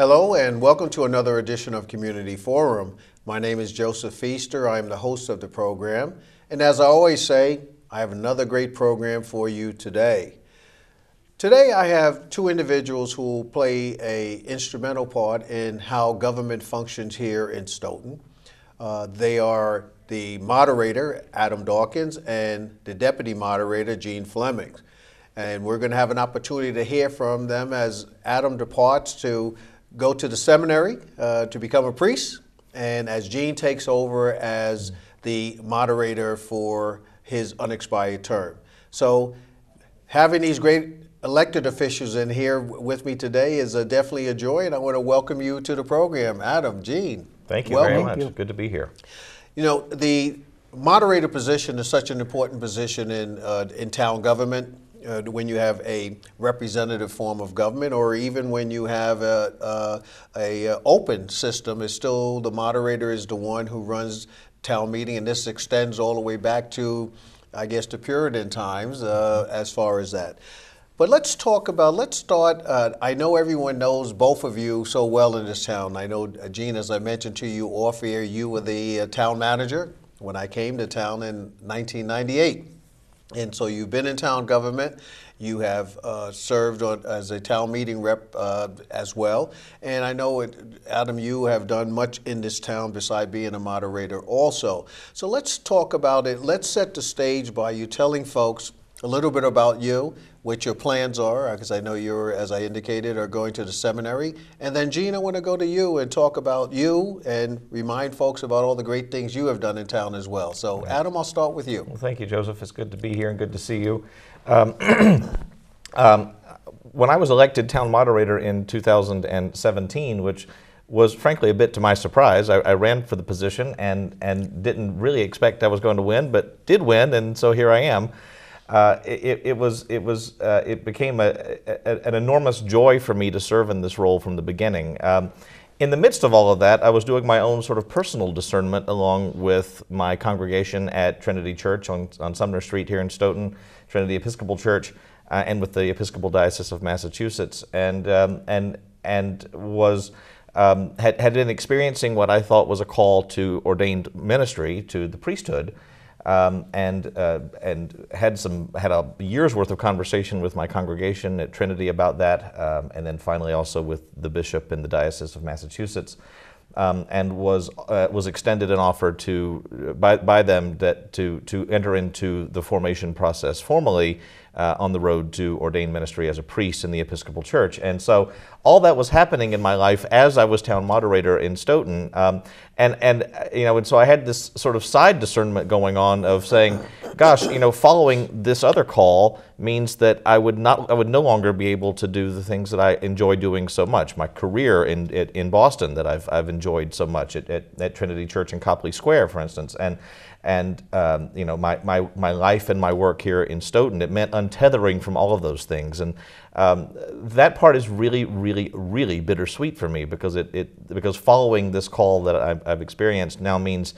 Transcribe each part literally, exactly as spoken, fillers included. Hello and welcome to another edition of Community Forum. My name is Joseph Feaster. I am the host of the program. And as I always say, I have another great program for you today. Today I have two individuals who will play an instrumental part in how government functions here in Stoughton. Uh, they are the moderator, Adam Dawkins, and the deputy moderator, Jeanne Fleming. And we're going to have an opportunity to hear from them as Adam departs to go to the seminary uh, to become a priest, and as Jeanne takes over as the moderator for his unexpired term. So having these great elected officials in here with me today is a, definitely a joy, and I want to welcome you to the program. Adam, Jeanne. Thank you welcome. very much. You. Good to be here. You know, the moderator position is such an important position in, uh, in town government. Uh, when you have a representative form of government, or even when you have a, a, a open system, it's still the moderator is the one who runs town meeting, and this extends all the way back to, I guess, the Puritan times uh, as far as that. But let's talk about, let's start, uh, I know everyone knows both of you so well in this town. I know, uh, Jeanne, as I mentioned to you off air, you were the uh, town manager when I came to town in nineteen ninety-eight. And so you've been in town government, you have uh, served on, as a town meeting rep uh, as well, and I know, it, Adam, you have done much in this town besides being a moderator also. So let's talk about it. Let's set the stage by you telling folks a little bit about you, what your plans are, because I know you're, as I indicated, are going to the seminary. And then, Jeanne, I want to go to you and talk about you and remind folks about all the great things you have done in town as well. So, Adam, I'll start with you. Well, thank you, Joseph. It's good to be here and good to see you. Um, um, when I was elected town moderator in two thousand seventeen, which was frankly a bit to my surprise, I, I ran for the position and, and didn't really expect I was going to win, but did win, and so here I am. Uh, it, it was. It was. Uh, it became a, a, an enormous joy for me to serve in this role from the beginning. Um, in the midst of all of that, I was doing my own sort of personal discernment, along with my congregation at Trinity Church on, on Sumner Street here in Stoughton, Trinity Episcopal Church, uh, and with the Episcopal Diocese of Massachusetts, and um, and and was um, had had been experiencing what I thought was a call to ordained ministry, to the priesthood. Um, and uh, and had some had a year's worth of conversation with my congregation at Trinity about that, um, and then finally also with the bishop in the Diocese of Massachusetts, um, and was uh, was extended an offer to by by them that to to enter into the formation process formally uh, on the road to ordained ministry as a priest in the Episcopal Church. And so all that was happening in my life as I was town moderator in Stoughton. Um, And, and, you know, and so I had this sort of side discernment going on of saying, gosh, you know, following this other call means that I would not, I would no longer be able to do the things that I enjoy doing so much. My career in, in Boston that I've, I've enjoyed so much at, at, at Trinity Church in Copley Square, for instance. And, and um, you know, my, my, my life and my work here in Stoughton, it meant untethering from all of those things. And um, that part is really, really, really bittersweet for me, because it, it because following this call that I I've experienced now means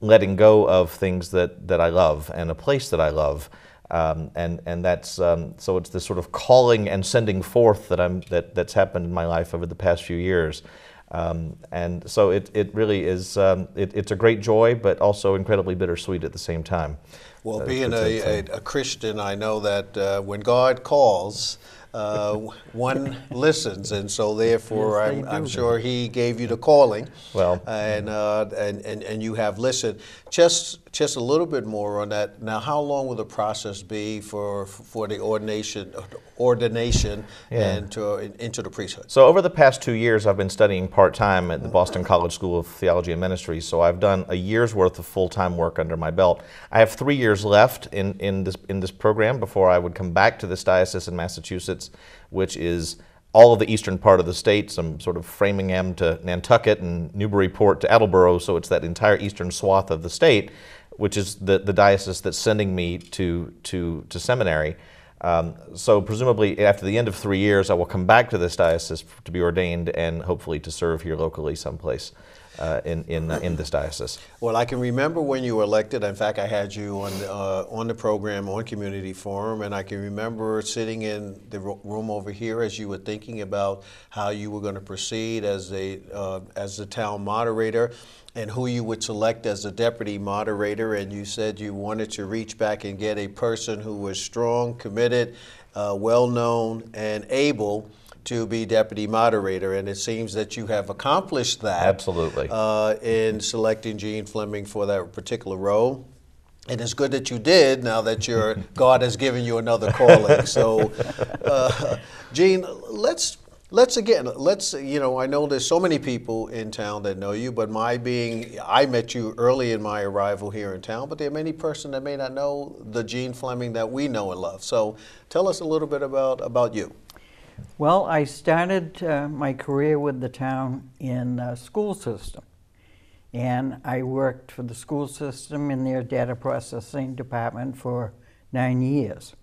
letting go of things that, that I love and a place that I love, um, and and that's um, so it's this sort of calling and sending forth that I'm that that's happened in my life over the past few years, um, and so it it really is um, it, it's a great joy, but also incredibly bittersweet at the same time. Well, uh, being a, a, a Christian, I know that uh, when God calls, uh, one listens, and so therefore yes, I'm, I'm sure he gave you the calling. Well, and uh, and, and and you have listened. Just just a little bit more on that. Now, how long will the process be for for the ordination ordination yeah. and to, into the priesthood? So over the past two years, I've been studying part time at the Boston College School of Theology and Ministries. So I've done a year's worth of full time work under my belt. I have three years left in in this in this program before I would come back to this diocese in Massachusetts, which is all of the eastern part of the state, some sort of Framingham to Nantucket and Newburyport to Attleboro, so it's that entire eastern swath of the state, which is the, the diocese that's sending me to, to, to seminary. Um, so presumably after the end of three years, I will come back to this diocese to be ordained and hopefully to serve here locally someplace. Uh, in in uh, in this diocese. Well, I can remember when you were elected. In fact, I had you on uh, on the program on Community Forum, and I can remember sitting in the room over here as you were thinking about how you were going to proceed as a uh, as the town moderator, and who you would select as the deputy moderator. And you said you wanted to reach back and get a person who was strong, committed, uh, well known, and able to be deputy moderator, and it seems that you have accomplished that. Absolutely. Uh, in selecting Jeanne Fleming for that particular role. And it's good that you did, now that your God has given you another calling. So, uh, Jeanne, let's let's again let's you know, I know there's so many people in town that know you, but my being I met you early in my arrival here in town, but there are many persons that may not know the Jeanne Fleming that we know and love. So, tell us a little bit about about you. Well, I started uh, my career with the town in the school system, and I worked for the school system in their data processing department for nine years.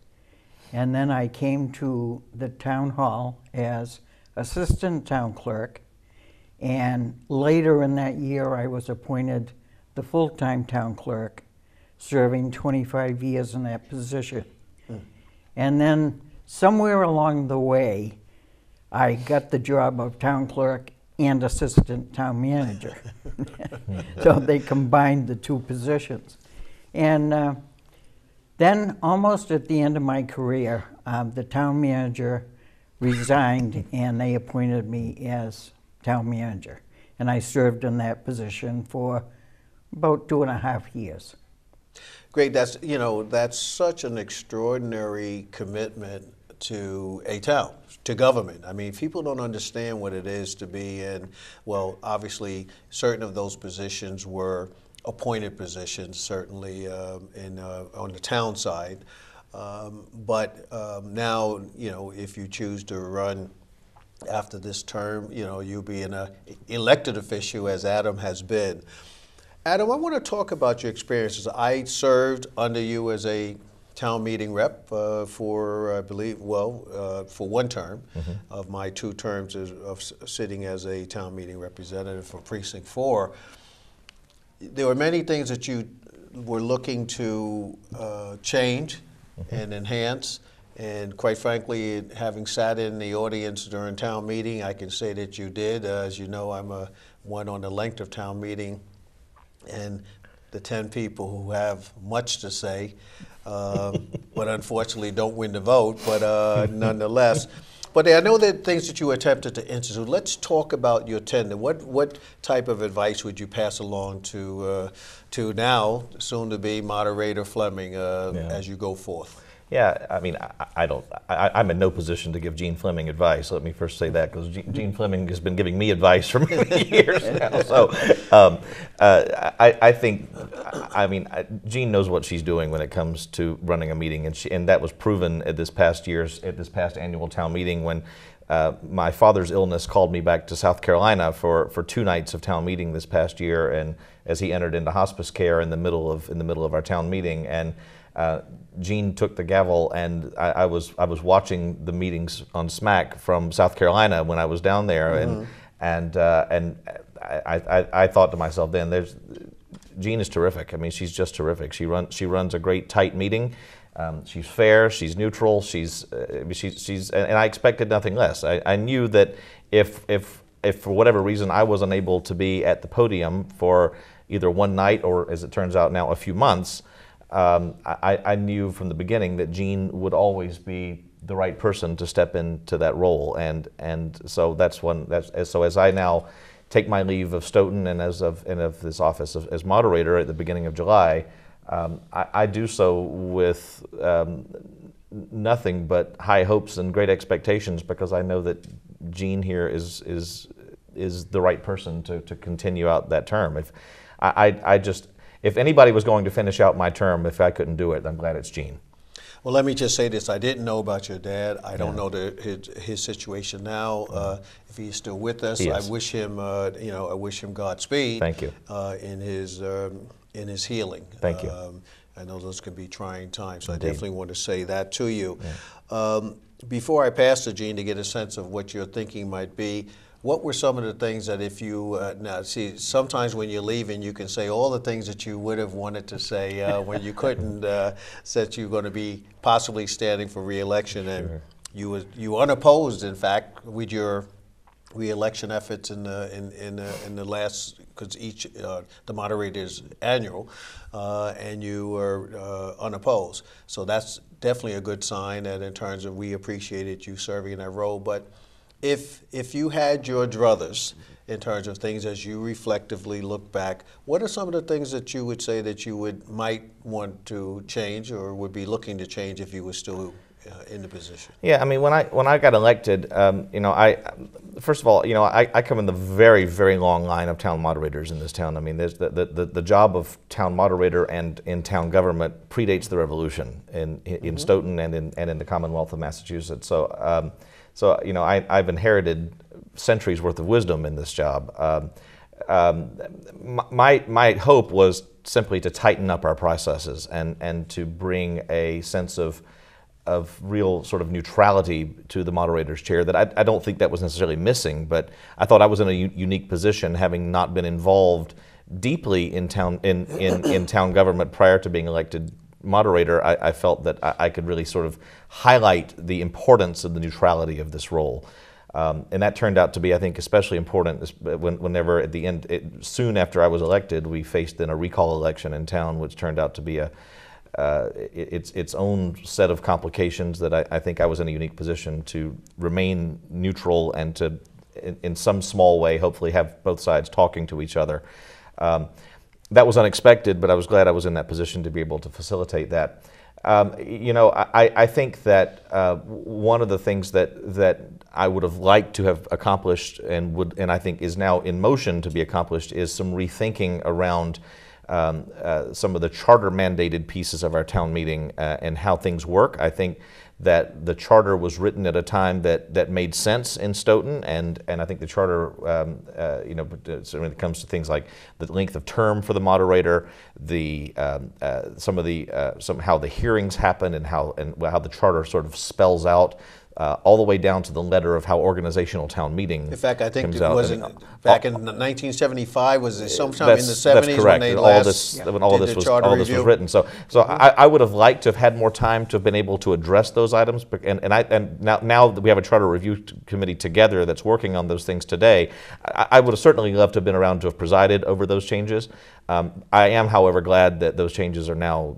And then I came to the town hall as assistant town clerk, and later in that year I was appointed the full-time town clerk, serving twenty-five years in that position. Mm. And then somewhere along the way, I got the job of town clerk and assistant town manager. So they combined the two positions. And uh, then almost at the end of my career, uh, the town manager resigned and they appointed me as town manager. And I served in that position for about two and a half years. Great. That's, you know, that's such an extraordinary commitment to a town, to government. I mean, people don't understand what it is to be in, well, obviously, certain of those positions were appointed positions, certainly uh, in, uh, on the town side. Um, but um, now, you know, if you choose to run after this term, you know, you'll be an elected official, as Adam has been. Adam, I want to talk about your experiences. I served under you as a town meeting rep uh, for, I believe, well, uh, for one term mm-hmm. of my two terms of, of sitting as a town meeting representative for Precinct four. There were many things that you were looking to uh, change mm-hmm. and enhance. And quite frankly, having sat in the audience during town meeting, I can say that you did. Uh, as you know, I'm a one on the length of town meeting, and the ten people who have much to say, um, but unfortunately don't win the vote, but uh, nonetheless. But I know there are things that you attempted to institute. Let's talk about your tenure. What what type of advice would you pass along to uh, to now, soon to be moderator Fleming, uh, yeah. as you go forth? Yeah, I mean, I, I don't, I, I'm in no position to give Jeanne Fleming advice. Let me first say that, because Jeanne, Jeanne Fleming has been giving me advice for many years now. So um, uh, I, I think, I mean, Jeanne knows what she's doing when it comes to running a meeting. And, she, and that was proven at this past year's, at this past annual town meeting when uh, my father's illness called me back to South Carolina for, for two nights of town meeting this past year. And as he entered into hospice care in the middle of, in the middle of our town meeting. And Uh, Jeanne took the gavel, and I, I was I was watching the meetings on SMAC from South Carolina when I was down there, mm-hmm. and and uh, and I, I I thought to myself then, there's Jeanne is terrific. I mean, she's just terrific. She runs she runs a great tight meeting. Um, she's fair. She's neutral. She's uh, she's she's and, and I expected nothing less. I, I knew that if if if for whatever reason I was unable to be at the podium for either one night or, as it turns out now, a few months. Um, I, I knew from the beginning that Jeanne would always be the right person to step into that role. And and so that's one. That's so as I now take my leave of Stoughton and as of and of this office as moderator at the beginning of July, um, I, I do so with um, nothing but high hopes and great expectations, because I know that Jeanne here is is is the right person to to continue out that term. If I I, I just if anybody was going to finish out my term, if I couldn't do it, I'm glad it's Jeanne. Well, let me just say this. I didn't know about your dad. I don't yeah. know the, his, his situation now. Uh, if he's still with us, I wish him, uh, you know, I wish him Godspeed. Thank you. Uh, in his um, in his healing. Thank you. Um, I know those can be trying times. So I definitely want to say that to you. Yeah. Um, before I pass to Jeanne to get a sense of what your thinking might be, what were some of the things that if you, uh, now see, sometimes when you're leaving, you can say all the things that you would have wanted to say uh, when you couldn't, uh, since you're going to be possibly standing for re-election, and sure. you were you unopposed, in fact, with your re-election efforts in the, in, in the, in the last, because each, uh, the moderator's annual, uh, and you were uh, unopposed. So that's definitely a good sign, and in terms of we appreciated you serving in that role. But If, if you had your druthers in terms of things as you reflectively look back, what are some of the things that you would say that you would might want to change or would be looking to change if you were still uh, in the position? Yeah, I mean, when I when I got elected, um, you know, I first of all, you know, I, I come in the very, very long line of town moderators in this town. I mean, there's the, the, the, the job of town moderator and in town government predates the revolution in, in mm-hmm. Stoughton and in, and in the Commonwealth of Massachusetts. So. Um, So, you know, I, I've inherited centuries worth of wisdom in this job. Um, um, my, my hope was simply to tighten up our processes and, and to bring a sense of, of real sort of neutrality to the moderator's chair that I, I don't think that was necessarily missing, but I thought I was in a u unique position having not been involved deeply in town, in, in, in town government prior to being elected moderator. I, I felt that I, I could really sort of highlight the importance of the neutrality of this role. Um, and that turned out to be, I think, especially important when, whenever at the end, it, soon after I was elected, we faced then a recall election in town, which turned out to be a, uh, it, it's, its own set of complications that I, I think I was in a unique position to remain neutral and to, in, in some small way, hopefully have both sides talking to each other. Um, That was unexpected, but I was glad I was in that position to be able to facilitate that. Um, you know, I, I think that uh, one of the things that that I would have liked to have accomplished, and would, and I think is now in motion to be accomplished, is some rethinking around um, uh, some of the charter mandated pieces of our town meeting uh, and how things work. I think that the charter was written at a time that that made sense in Stoughton, and and I think the charter, um, uh, you know, when it comes to things like the length of term for the moderator, the um, uh, some of the uh, some how the hearings happen, and how and how the charter sort of spells out uh, all the way down to the letter of how organizational town meeting. In fact, I think it wasn't and, back uh, in nineteen seventy-five. Was it sometime in the seventies? That's correct. When they all last this yeah. when all this was all review. this was written. So so mm-hmm. I, I would have liked to have had more time to have been able to address those items, and and I and now now that we have a charter review committee together that's working on those things today, I, I would have certainly loved to have been around to have presided over those changes. Um, I am, however, glad that those changes are now,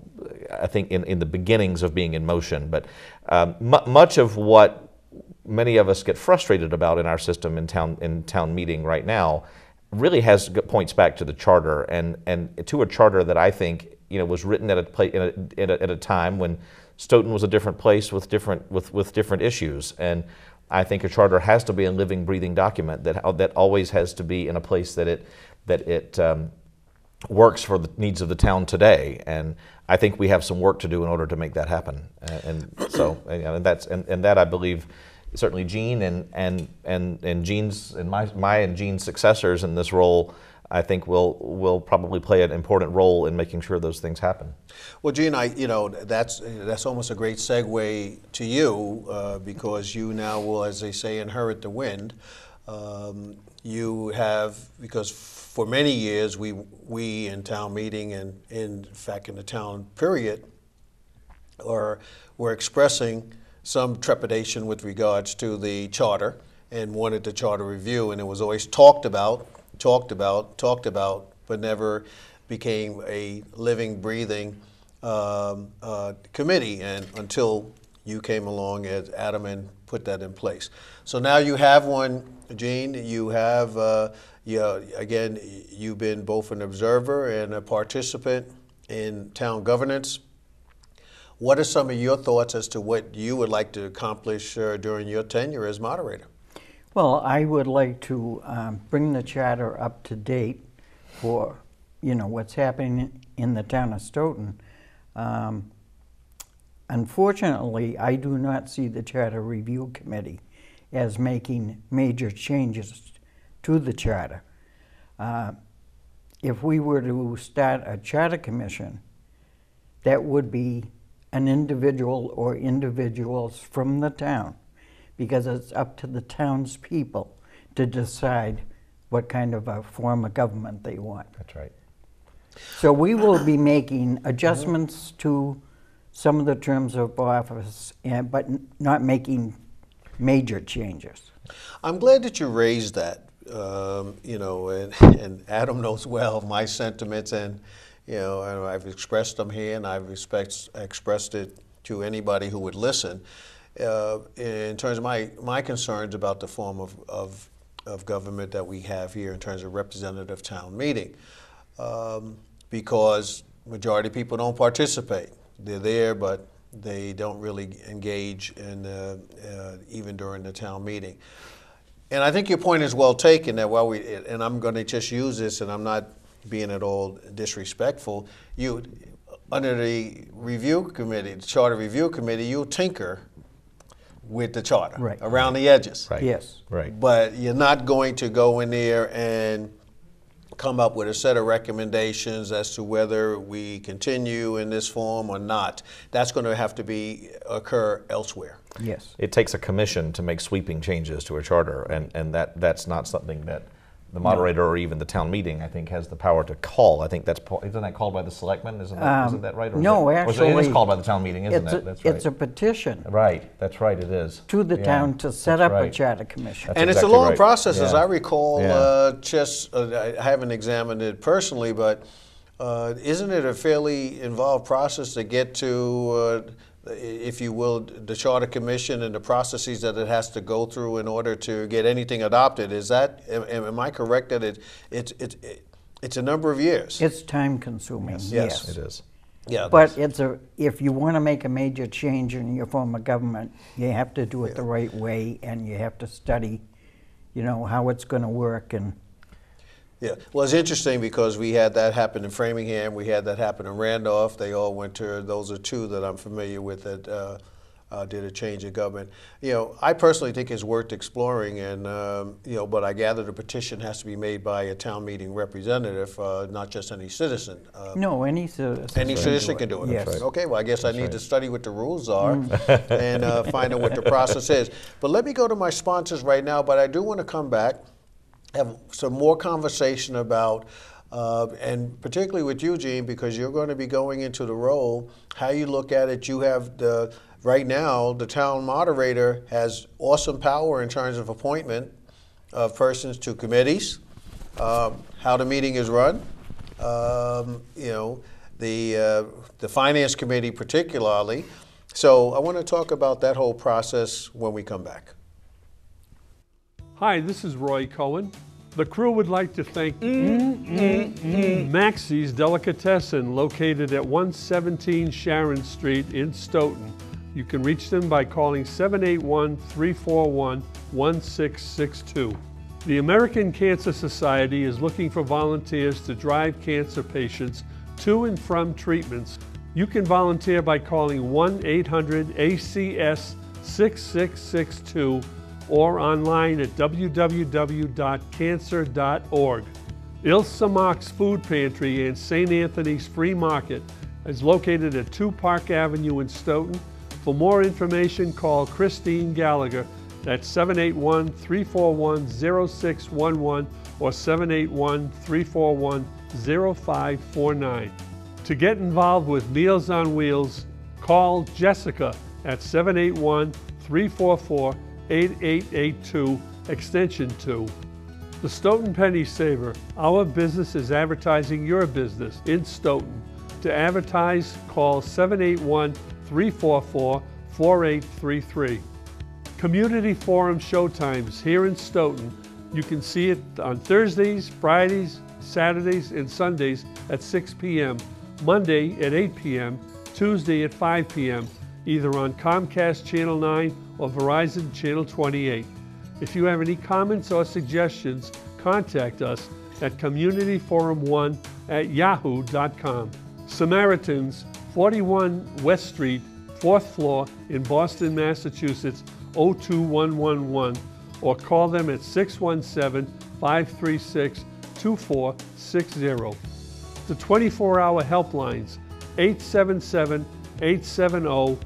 I think, in in the beginnings of being in motion. But um, much of what many of us get frustrated about in our system in town in town meeting right now really has points back to the charter, and and to a charter that I think, you know, was written at a place at a, at a time when Stoughton was a different place with different with, with different issues, and I think a charter has to be a living, breathing document that that always has to be in a place that it that it um, works for the needs of the town today. And I think we have some work to do in order to make that happen. And, and so, and, and that's and, and that I believe certainly Jeanne and and and and Jeanne's and my my and Jeanne's successors in this role, I think will will probably play an important role in making sure those things happen. Well, Jeanne, I you know that's that's almost a great segue to you uh, because you now will, as they say, inherit the wind. Um, you have because for many years we we in town meeting and in fact in the town period, or were expressing some trepidation with regards to the charter and wanted the charter review, and it was always talked about. talked about, talked about, but never became a living, breathing um, uh, committee. And until you came along as Adam and put that in place. So now you have one, Jeanne. You have, uh, you know, again, you've been both an observer and a participant in town governance. What are some of your thoughts as to what you would like to accomplish uh, during your tenure as moderator? Well, I would like to um, bring the charter up to date for, you know, what's happening in the town of Stoughton. Um, Unfortunately, I do not see the Charter Review Committee as making major changes to the Charter. Uh, if we were to start a Charter Commission, that would be an individual or individuals from the town, because it's up to the townspeople to decide what kind of a form of government they want. That's right. So we will be making adjustments to some of the terms of office, and, but not making major changes. I'm glad that you raised that, um, you know, and, and Adam knows well my sentiments, and, you know, and I've expressed them here, and I've expect, expressed it to anybody who would listen, uh, in terms of my, my concerns about the form of, of, of government that we have here in terms of representative town meeting, um, because majority of people don't participate. They're there, but they don't really engage in, uh, uh, even during the town meeting. And I think your point is well taken, that while we, and I'm going to just use this, and I'm not being at all disrespectful, you, under the review committee, the Charter Review Committee, you'll tinker with the charter, right, around the edges. Right. Yes. Right. But you're not going to go in there and come up with a set of recommendations as to whether we continue in this form or not. That's going to have to be occur elsewhere. Yes. It takes a commission to make sweeping changes to a charter, and, and that, that's not something that the moderator or even the town meeting, I think, has the power to call. I think that's, isn't that called by the selectmen? Isn't that, um, isn't that right? Or no, that, actually. It is called by the town meeting, isn't it? That's right. It's a petition. Right, that's right, it is. To the yeah, town to set up right. a charter commission. That's and exactly it's a long right. process, yeah. as I recall, yeah. uh, just, uh, I haven't examined it personally, but uh, isn't it a fairly involved process to get to, uh, if you will, the Charter Commission and the processes that it has to go through in order to get anything adopted? Is that, am, am I correct that it, it, it, it, it's a number of years? It's time consuming, yes. Yes, yes. it is. Yeah, but it's a, if you want to make a major change in your form of government, you have to do it yeah. the right way, and you have to study, you know, how it's going to work. And yeah, well, it's interesting because we had that happen in Framingham, we had that happen in Randolph. They all went to, those are two that I'm familiar with that uh, uh, did a change of government. You know, I personally think it's worth exploring, and, um, you know, but I gather the petition has to be made by a town meeting representative, uh, not just any citizen. Uh, no, any citizen. Any citizen can do it. Yes. Right. Okay, well, I guess That's I need right. to study what the rules are mm. and uh, find out what the process is. But let me go to my sponsors right now, but I do want to come back, have some more conversation about, uh, and particularly with you, Jeanne, because you're going to be going into the role, how you look at it. You have the, right now, the town moderator has awesome power in terms of appointment of persons to committees, um, how the meeting is run, um, you know, the, uh, the finance committee particularly. So I want to talk about that whole process when we come back. Hi, this is Roy Cohen. The crew would like to thank mm, mm, mm. Maxie's Delicatessen, located at one seventeen Sharon Street in Stoughton. You can reach them by calling seven eight one, three four one, one six six two. The American Cancer Society is looking for volunteers to drive cancer patients to and from treatments. You can volunteer by calling one eight hundred A C S six six six two or online at w w w dot cancer dot org. Ilsamox Food Pantry and Saint Anthony's Free Market is located at two Park Avenue in Stoughton. For more information, call Christine Gallagher at seven eight one, three four one, zero six one one or seven eight one, three four one, zero five four nine. To get involved with Meals on Wheels, call Jessica at seven eight one, three four four, eight eight eight two, extension two. The Stoughton Penny Saver, our business is advertising your business in Stoughton. To advertise, call seven eight one, three four four, four eight eight two four eight three three. Community Forum showtimes here in Stoughton. You can see it on Thursdays, Fridays, Saturdays, and Sundays at six p m, Monday at eight p m, Tuesday at five p m, either on Comcast Channel nine or Verizon Channel twenty-eight. If you have any comments or suggestions, contact us at community forum one at yahoo dot com. Samaritans, forty-one West Street, fourth floor in Boston, Massachusetts, oh two one one one, or call them at six one seven, five three six, two four six zero. The twenty-four hour helplines, eight seven seven, eight seven zero,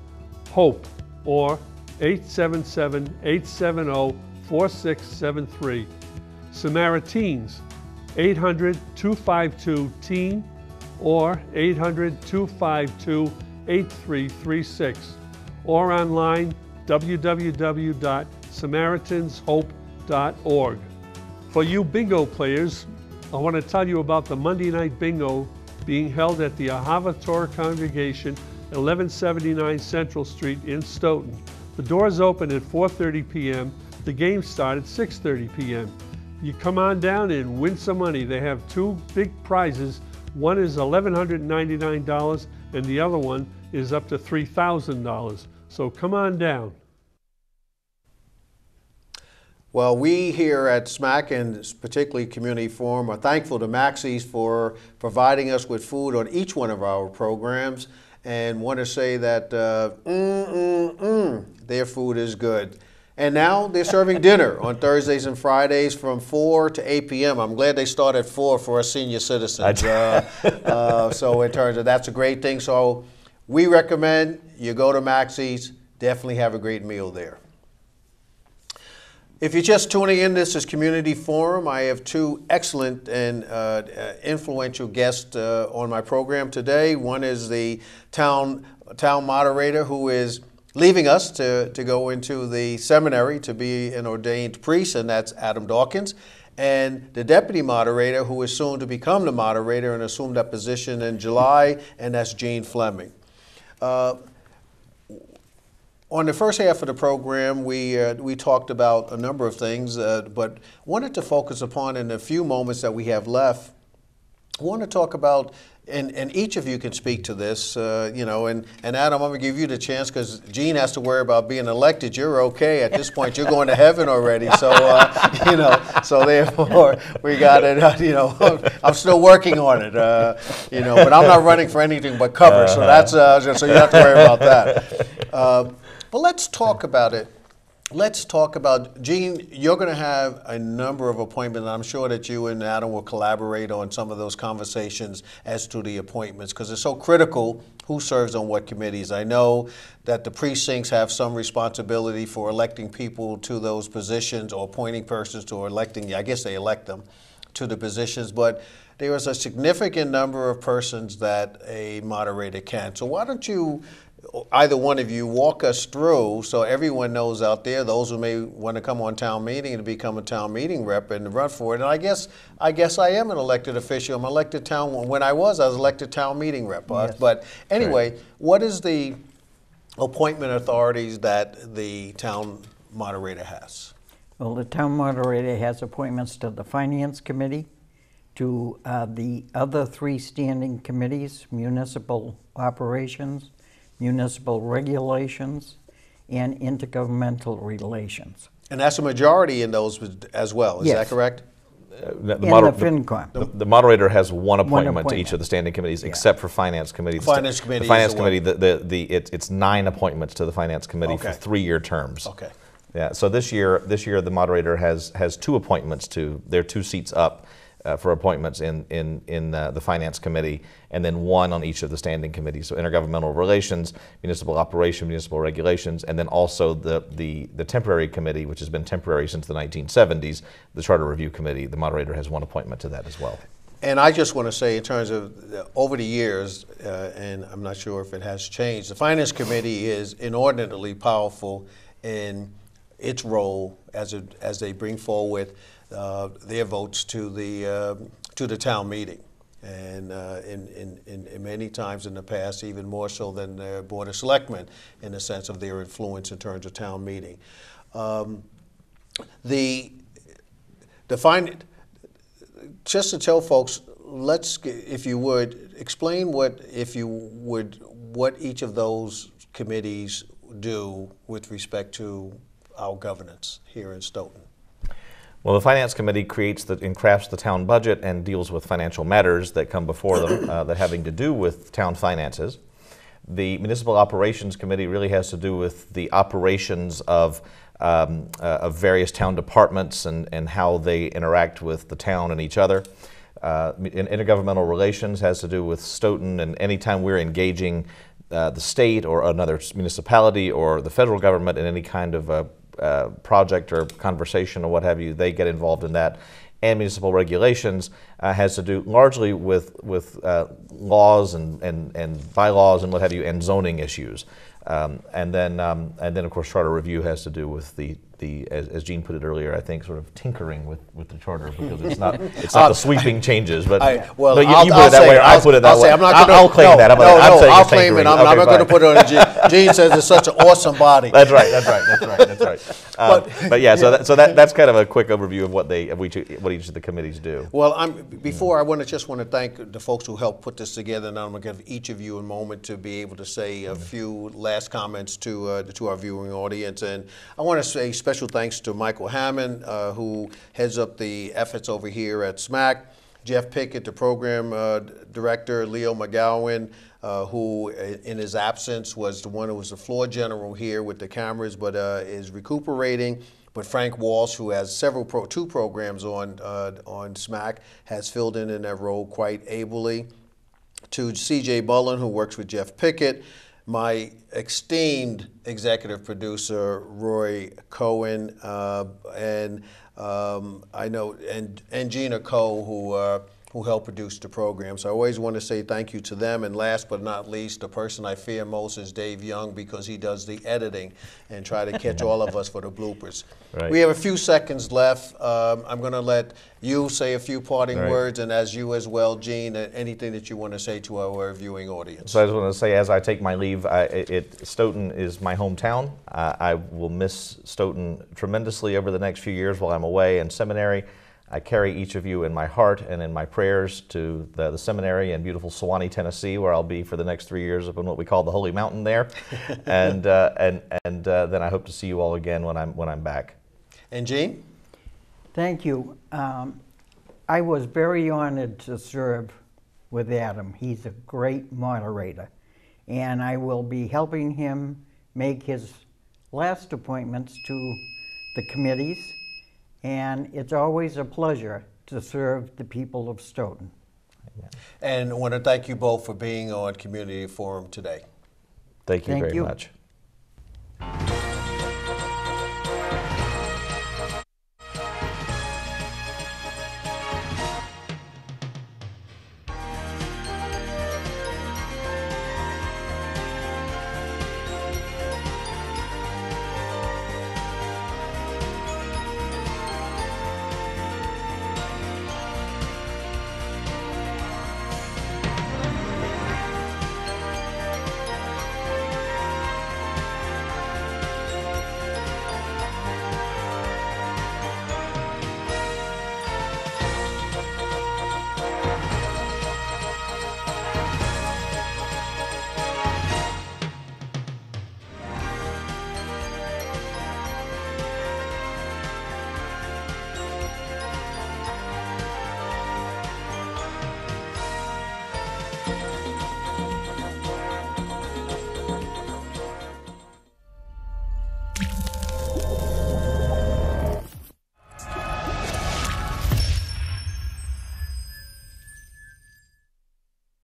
HOPE or eight seven seven, eight seven zero, four six seven three. Samaritans, eight hundred, two five two, TEEN or eight hundred, two five two, eight three three six, or online w w w dot samaritans hope dot org. For you bingo players, I want to tell you about the Monday Night Bingo being held at the Ahava Torah congregation, eleven seventy-nine Central Street in Stoughton. The doors open at four thirty p m The games start at six thirty p m You come on down and win some money. They have two big prizes. One is eleven ninety-nine dollars and the other one is up to three thousand dollars. So come on down. Well, we here at SMAC and particularly Community Forum are thankful to Maxie's for providing us with food on each one of our programs, and want to say that uh, mm, mm, mm, their food is good. And now they're serving dinner on Thursdays and Fridays from four to eight p m I'm glad they start at four for our senior citizens. Uh, uh, so in terms of that's a great thing. So we recommend you go to Maxie's. Definitely have a great meal there. If you're just tuning in, this is Community Forum. I have two excellent and uh, influential guests uh, on my program today. One is the town, town moderator, who is leaving us to, to go into the seminary to be an ordained priest, and that's Adam Dawkins. And the deputy moderator, who is soon to become the moderator and assume that position in July, and that's Jeanne Fleming. Uh, On the first half of the program, we, uh, we talked about a number of things, uh, but wanted to focus upon in the few moments that we have left. I want to talk about, and, and each of you can speak to this, uh, you know, and, and Adam, I'm going to give you the chance because Jeanne has to worry about being elected. You're okay at this point. You're going to heaven already. So, uh, you know, so therefore we got it, uh, you know, I'm still working on it, uh, you know, but I'm not running for anything but cover. So that's, uh, so you don't have to worry about that. Uh, But let's talk about it. Let's talk about, Jeanne, you're going to have a number of appointments. I'm sure that you and Adam will collaborate on some of those conversations as to the appointments, because it's so critical who serves on what committees. I know that the precincts have some responsibility for electing people to those positions or appointing persons to electing, I guess they elect them to the positions, but there is a significant number of persons that a moderator can. So why don't you, either one of you, walk us through so everyone knows out there, those who may want to come on town meeting and become a town meeting rep and run for it. And I guess I guess I am an elected official. I'm elected town, when I was, I was elected town meeting rep. Yes. But anyway, right. What is the appointment authorities that the town moderator has? Well, the town moderator has appointments to the Finance Committee, to uh, the other three standing committees, Municipal Operations, Municipal Regulations, and Intergovernmental Relations. And that's a majority in those as well, is yes. that correct? Uh, the, the, moder the, FinCon. the The moderator has one appointment, one appointment to each of the standing committees, yeah. except for Finance Committee. The Finance Committee, the finance committee the, the, the, it, it's nine appointments to the Finance Committee okay. for three-year terms. Okay. Yeah, so this year, this year the moderator has, has two appointments to, their two seats up Uh, for appointments in in in uh, the Finance Committee, and then one on each of the standing committees. So Intergovernmental Relations, Municipal Operation, Municipal Regulations, and then also the the the temporary committee, which has been temporary since the nineteen seventies, the Charter Review Committee. The moderator has one appointment to that as well. And I just want to say, in terms of uh, over the years, uh, and I'm not sure if it has changed, the Finance Committee is inordinately powerful in its role as a, as they bring forward Uh, their votes to the uh, to the town meeting, and uh, in, in, in, in many times in the past, even more so than their Board of Selectmen, in the sense of their influence in terms of town meeting. Um, the, the find, just to tell folks, let's, if you would, explain what, if you would, what each of those committees do with respect to our governance here in Stoughton. Well, the Finance Committee creates the, and crafts the town budget and deals with financial matters that come before them uh, that having to do with town finances. The Municipal Operations Committee really has to do with the operations of, um, uh, of various town departments and, and how they interact with the town and each other. Uh, intergovernmental Relations has to do with Stoughton, and anytime we're engaging uh, the state or another municipality or the federal government in any kind of a Uh, project or conversation or what have you, they get involved in that. And municipal regulations uh, has to do largely with with uh, laws and, and and bylaws and what have you, and zoning issues. Um, and then um, and then of course charter review has to do with the the as, as Jeanne put it earlier, I think, sort of tinkering with with the charter, because it's not it's not the sweeping changes. But I, well, no, you, you put it that way, or I put it that way. I'll claim that. I'll claim it. I'm okay, not going to put it on Jeanne. Jeanne says it's such an awesome body. That's right. That's right. That's right. That's right. Um, but, but yeah, so that, so that that's kind of a quick overview of what they of each, what each of the committees do. Well, I'm before I want to just want to thank the folks who helped put this together, and I'm going to give each of you a moment to be able to say a few last comments to uh, to our viewing audience. And I want to say special Special thanks to Michael Hammond, uh, who heads up the efforts over here at SMAC, Jeff Pickett, the program uh, director, Leo McGowan, uh, who in his absence was the one who was the floor general here with the cameras, but uh, is recuperating. But Frank Walsh, who has several pro two programs on, uh, on SMAC, has filled in in that role quite ably. To C J Bullen, who works with Jeff Pickett, my esteemed executive producer, Roy Cohen, uh, and um, I know, and, and Gina Coe, who, uh, who helped produce the program. So I always want to say thank you to them. And last but not least, the person I fear most is Dave Young, because he does the editing and try to catch all of us for the bloopers. Right. We have a few seconds left. Um, I'm going to let you say a few parting right. words, and as you as well, Jeanne, anything that you want to say to our viewing audience. So I just want to say, as I take my leave, I, it, Stoughton is my hometown. Uh, I will miss Stoughton tremendously over the next few years while I'm away in seminary. I carry each of you in my heart and in my prayers to the, the seminary in beautiful Sewanee, Tennessee, where I'll be for the next three years up in what we call the Holy Mountain there, and uh, and and uh, then I hope to see you all again when I'm when I'm back. And Jeanne, thank you. Um, I was very honored to serve with Adam. He's a great moderator, and I will be helping him make his last appointments to the committees. And it's always a pleasure to serve the people of Stoughton. And I want to thank you both for being on Community Forum today. Thank you thank very you. much.